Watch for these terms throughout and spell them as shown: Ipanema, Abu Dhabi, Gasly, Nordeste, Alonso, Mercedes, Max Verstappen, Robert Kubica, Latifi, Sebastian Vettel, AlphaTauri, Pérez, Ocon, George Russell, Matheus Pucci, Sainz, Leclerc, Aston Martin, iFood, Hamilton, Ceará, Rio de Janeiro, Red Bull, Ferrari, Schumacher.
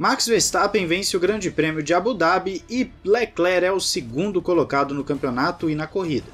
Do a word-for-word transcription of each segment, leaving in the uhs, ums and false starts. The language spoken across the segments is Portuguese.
Max Verstappen vence o Grande Prêmio de Abu Dhabi e Leclerc é o segundo colocado no campeonato e na corrida.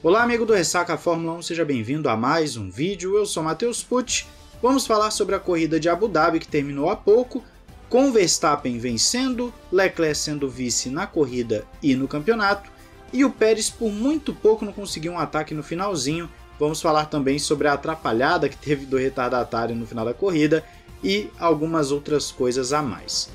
Olá amigo do Ressaca Fórmula um, seja bem-vindo a mais um vídeo, eu sou Matheus Pucci. Vamos falar sobre a corrida de Abu Dhabi que terminou há pouco, com Verstappen vencendo, Leclerc sendo vice na corrida e no campeonato, e o Pérez por muito pouco não conseguiu um ataque no finalzinho. Vamos falar também sobre a atrapalhada que teve do retardatário no final da corrida e algumas outras coisas a mais.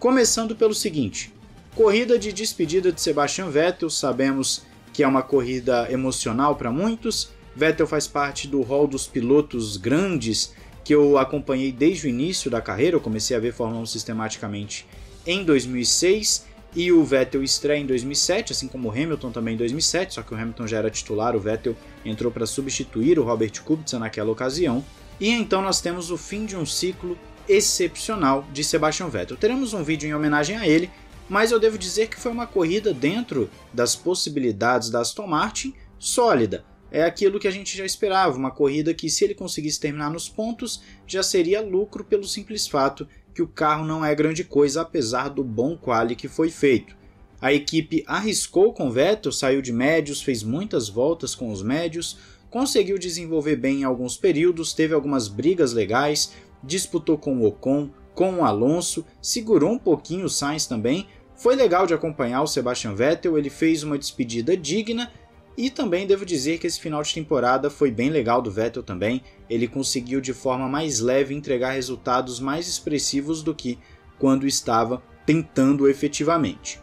Começando pelo seguinte, corrida de despedida de Sebastian Vettel, sabemos que é uma corrida emocional para muitos. Vettel faz parte do hall dos pilotos grandes que eu acompanhei desde o início da carreira. Eu comecei a ver Fórmula um sistematicamente em dois mil e seis e o Vettel estreia em dois mil e sete, assim como o Hamilton também em dois mil e sete, só que o Hamilton já era titular, o Vettel entrou para substituir o Robert Kubica naquela ocasião. E então nós temos o fim de um ciclo excepcional de Sebastian Vettel. Teremos um vídeo em homenagem a ele, mas eu devo dizer que foi uma corrida dentro das possibilidades da Aston Martin sólida. É aquilo que a gente já esperava, uma corrida que se ele conseguisse terminar nos pontos já seria lucro pelo simples fato que o carro não é grande coisa, apesar do bom quali que foi feito. A equipe arriscou com o Vettel, saiu de médios, fez muitas voltas com os médios, conseguiu desenvolver bem em alguns períodos, teve algumas brigas legais, disputou com o Ocon, com o Alonso, segurou um pouquinho o Sainz também. Foi legal de acompanhar o Sebastian Vettel, ele fez uma despedida digna e também devo dizer que esse final de temporada foi bem legal do Vettel também. Ele conseguiu de forma mais leve entregar resultados mais expressivos do que quando estava tentando efetivamente.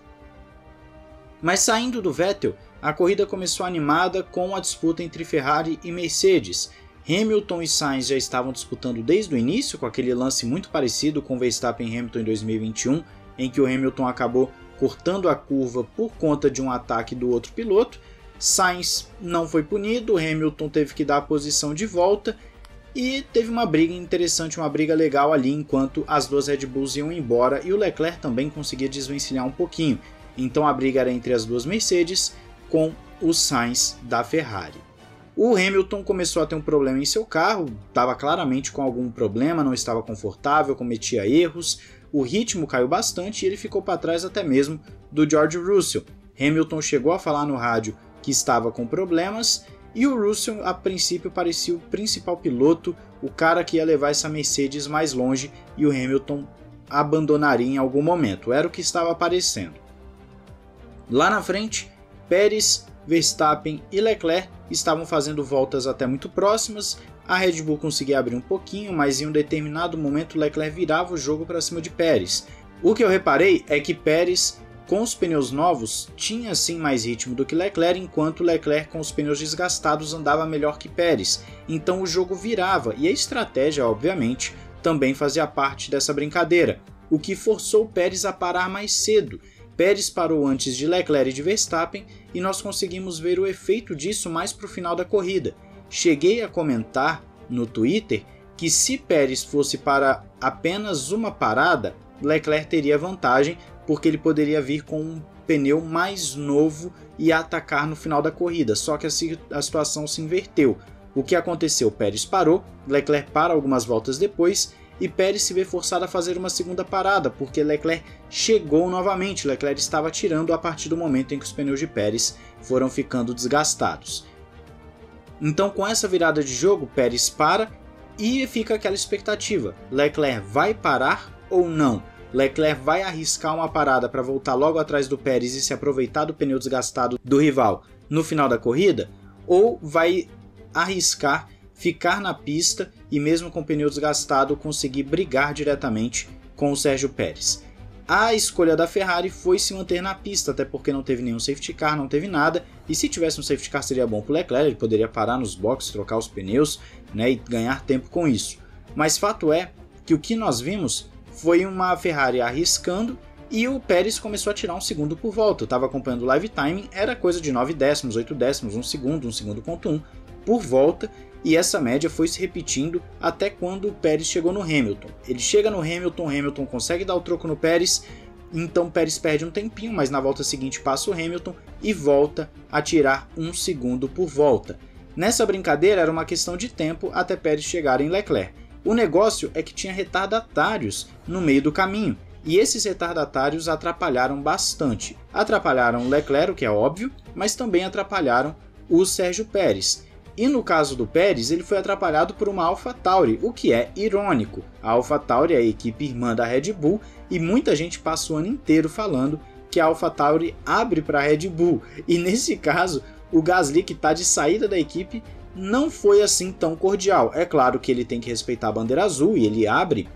Mas saindo do Vettel, a corrida começou animada com a disputa entre Ferrari e Mercedes. Hamilton e Sainz já estavam disputando desde o início com aquele lance muito parecido com Verstappen e Hamilton em dois mil e vinte e um, em que o Hamilton acabou cortando a curva por conta de um ataque do outro piloto. Sainz não foi punido, Hamilton teve que dar a posição de volta e teve uma briga interessante, uma briga legal ali enquanto as duas Red Bulls iam embora e o Leclerc também conseguia desvencilhar um pouquinho. Então a briga era entre as duas Mercedes com o Sainz da Ferrari. O Hamilton começou a ter um problema em seu carro, estava claramente com algum problema, não estava confortável, cometia erros, o ritmo caiu bastante e ele ficou para trás até mesmo do George Russell. Hamilton chegou a falar no rádio que estava com problemas e o Russell a princípio parecia o principal piloto, o cara que ia levar essa Mercedes mais longe e o Hamilton abandonaria em algum momento, era o que estava aparecendo. Lá na frente, Pérez, Verstappen e Leclerc estavam fazendo voltas até muito próximas, a Red Bull conseguia abrir um pouquinho, mas em um determinado momento Leclerc virava o jogo para cima de Pérez. O que eu reparei é que Pérez, com os pneus novos, tinha sim mais ritmo do que Leclerc, enquanto Leclerc com os pneus desgastados andava melhor que Pérez, então o jogo virava e a estratégia, obviamente, também fazia parte dessa brincadeira, o que forçou Pérez a parar mais cedo. Pérez parou antes de Leclerc e de Verstappen e nós conseguimos ver o efeito disso mais para o final da corrida. Cheguei a comentar no Twitter que se Pérez fosse para apenas uma parada, Leclerc teria vantagem porque ele poderia vir com um pneu mais novo e atacar no final da corrida, só que a situação se inverteu. O que aconteceu? Pérez parou, Leclerc para algumas voltas depois e Pérez se vê forçado a fazer uma segunda parada, porque Leclerc chegou novamente, Leclerc estava tirando a partir do momento em que os pneus de Pérez foram ficando desgastados. Então com essa virada de jogo, Pérez para e fica aquela expectativa, Leclerc vai parar ou não? Leclerc vai arriscar uma parada para voltar logo atrás do Pérez e se aproveitar do pneu desgastado do rival no final da corrida? Ou vai arriscar ficar na pista e mesmo com o pneu desgastado conseguir brigar diretamente com o Sérgio Pérez? A escolha da Ferrari foi se manter na pista, até porque não teve nenhum safety car, não teve nada, e se tivesse um safety car seria bom para o Leclerc, ele poderia parar nos boxes, trocar os pneus, né, e ganhar tempo com isso. Mas fato é que o que nós vimos foi uma Ferrari arriscando e o Pérez começou a tirar um segundo por volta. Eu estava acompanhando o live timing, era coisa de nove décimos, oito décimos, um segundo, um segundo ponto um por volta, e essa média foi se repetindo até quando o Pérez chegou no Hamilton. Ele chega no Hamilton, Hamilton consegue dar o troco no Pérez, então Pérez perde um tempinho, mas na volta seguinte passa o Hamilton e volta a tirar um segundo por volta. Nessa brincadeira era uma questão de tempo até Pérez chegar em Leclerc. O negócio é que tinha retardatários no meio do caminho, e esses retardatários atrapalharam bastante. Atrapalharam Leclerc, o que é óbvio, mas também atrapalharam o Sérgio Pérez. E no caso do Pérez, ele foi atrapalhado por uma AlphaTauri, o que é irônico. A AlphaTauri é a equipe irmã da Red Bull, e muita gente passa o ano inteiro falando que a AlphaTauri abre para a Red Bull, e nesse caso, o Gasly, que está de saída da equipe, não foi assim tão cordial. É claro que ele tem que respeitar a bandeira azul e ele abre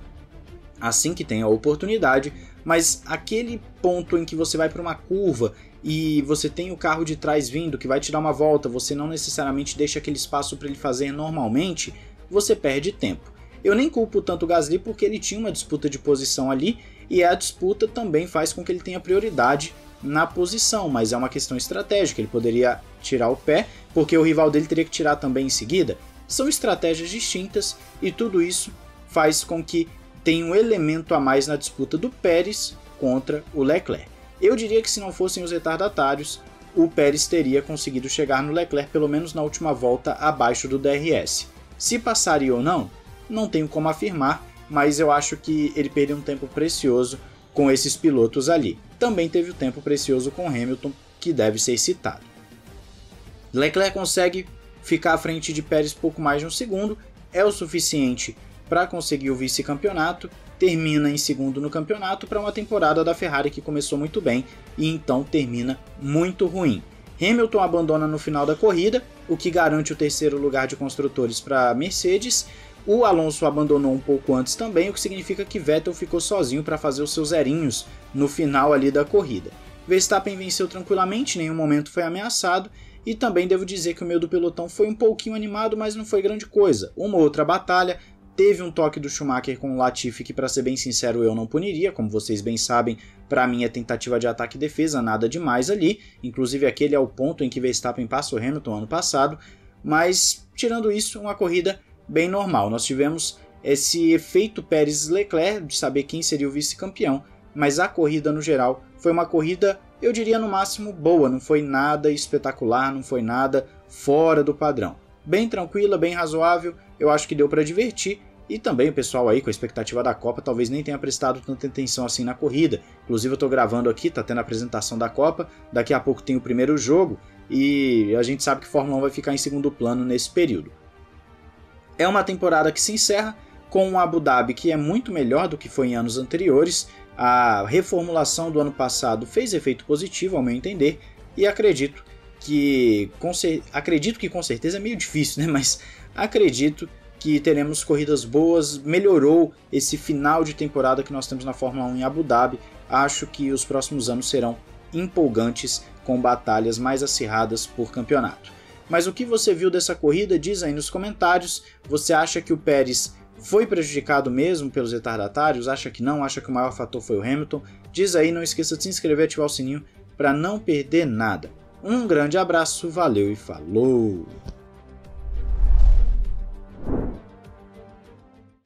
assim que tem a oportunidade, mas aquele ponto em que você vai para uma curva e você tem o carro de trás vindo que vai te dar uma volta, você não necessariamente deixa aquele espaço para ele fazer normalmente, você perde tempo. Eu nem culpo tanto o Gasly porque ele tinha uma disputa de posição ali e a disputa também faz com que ele tenha prioridade na posição, mas é uma questão estratégica, ele poderia tirar o pé, porque o rival dele teria que tirar também em seguida. São estratégias distintas e tudo isso faz com que tenha um elemento a mais na disputa do Pérez contra o Leclerc. Eu diria que se não fossem os retardatários, o Pérez teria conseguido chegar no Leclerc pelo menos na última volta abaixo do D R S. Se passaria ou não, não tenho como afirmar, mas eu acho que ele perdeu um tempo precioso com esses pilotos ali. Também teve o tempo precioso com Hamilton, que deve ser citado. Leclerc consegue ficar à frente de Pérez pouco mais de um segundo, é o suficiente para conseguir o vice-campeonato, termina em segundo no campeonato para uma temporada da Ferrari que começou muito bem e então termina muito ruim. Hamilton abandona no final da corrida, o que garante o terceiro lugar de construtores para a Mercedes. O Alonso abandonou um pouco antes também, o que significa que Vettel ficou sozinho para fazer os seus zerinhos no final ali da corrida. Verstappen venceu tranquilamente, em nenhum momento foi ameaçado, e também devo dizer que o meio do pelotão foi um pouquinho animado, mas não foi grande coisa. Uma outra batalha, teve um toque do Schumacher com o Latifi que, para ser bem sincero, eu não puniria, como vocês bem sabem, para mim é tentativa de ataque e defesa, nada demais ali, inclusive aquele é o ponto em que Verstappen passa o Hamilton ano passado, mas tirando isso, uma corrida bem normal. Nós tivemos esse efeito Pérez-Leclerc de saber quem seria o vice-campeão, mas a corrida no geral foi uma corrida, eu diria no máximo, boa, não foi nada espetacular, não foi nada fora do padrão. Bem tranquila, bem razoável, eu acho que deu para divertir, e também o pessoal aí com a expectativa da Copa talvez nem tenha prestado tanta atenção assim na corrida. Inclusive eu tô gravando aqui, tá tendo a apresentação da Copa, daqui a pouco tem o primeiro jogo, e a gente sabe que Fórmula um vai ficar em segundo plano nesse período. É uma temporada que se encerra com um Abu Dhabi que é muito melhor do que foi em anos anteriores. A reformulação do ano passado fez efeito positivo, ao meu entender, e acredito que com, cer acredito que, com certeza é meio difícil, né? Mas acredito que teremos corridas boas, melhorou esse final de temporada que nós temos na Fórmula um em Abu Dhabi. Acho que os próximos anos serão empolgantes com batalhas mais acirradas por campeonato. Mas o que você viu dessa corrida? Diz aí nos comentários. Você acha que o Pérez foi prejudicado mesmo pelos retardatários? Acha que não? Acha que o maior fator foi o Hamilton? Diz aí, não esqueça de se inscrever e ativar o sininho para não perder nada. Um grande abraço, valeu e falou!